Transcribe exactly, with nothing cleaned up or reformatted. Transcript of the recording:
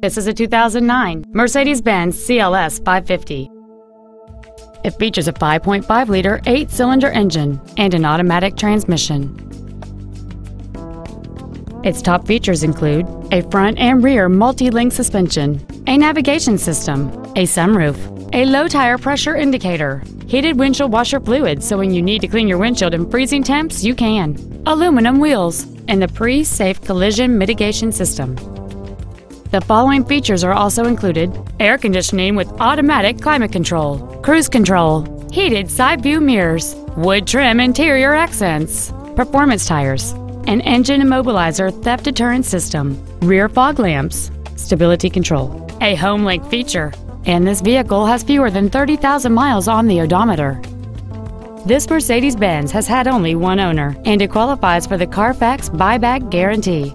This is a two thousand nine Mercedes-Benz C L S five fifty. It features a five point five liter eight-cylinder engine and an automatic transmission. Its top features include a front and rear multi-link suspension, a navigation system, a sunroof, a low tire pressure indicator, heated windshield washer fluid so when you need to clean your windshield in freezing temps, you can, aluminum wheels, and the pre-safe collision mitigation system. The following features are also included: air conditioning with automatic climate control, cruise control, heated side view mirrors, wood trim interior accents, performance tires, an engine immobilizer theft deterrent system, rear fog lamps, stability control, a HomeLink feature, and this vehicle has fewer than thirty thousand miles on the odometer. This Mercedes-Benz has had only one owner, and it qualifies for the Carfax buyback guarantee.